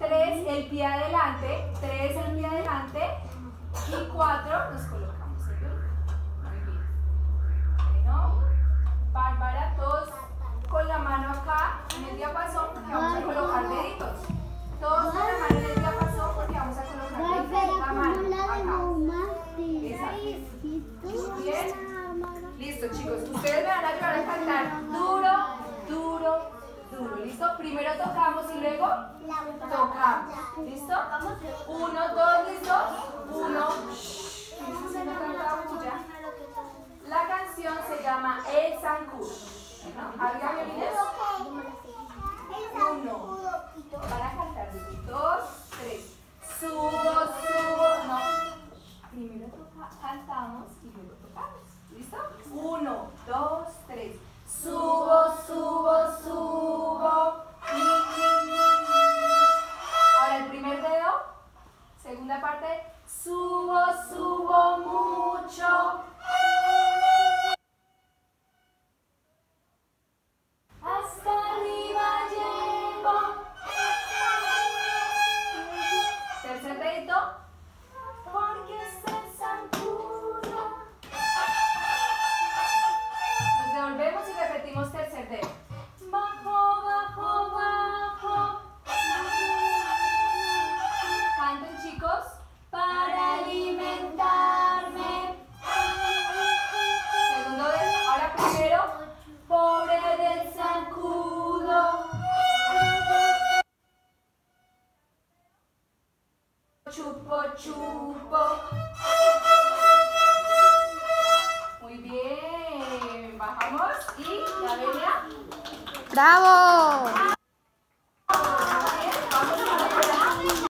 3, el pie adelante, 3, el pie adelante, y 4, nos colocamos el pie. Muy bien. Bueno, Bárbara, todos con la mano acá, en el diapasón, porque vamos a colocar deditos. Todos con la mano en el diapasón, porque vamos a colocar deditos. La mano acá. Exacto. Bien. Listo, chicos. Ustedes me van a ayudar a cantar duro. ¿Listo? Primero tocamos y luego tocamos. ¿Listo? 1, 2, ¿listos? 1. La canción se llama El Zancudo. ¿Había violines? 1. Para cantar. 2, 3. Subo. No. Primero cantamos y luego tocamos. ¿Listo? 1, 2, 3. Subo. Ahora el primer dedo, segunda parte, subo mucho. Hasta arriba llego. Tercer dedito, porque se zancudo. Nos devolvemos y repetimos tercer dedo. Bajo. Canten, chicos. Para alimentarme. Segundo dedo. Ahora primero. Pobre del zancudo. Chupo. Muy bien. Bajamos y la venia. ¡Bravo!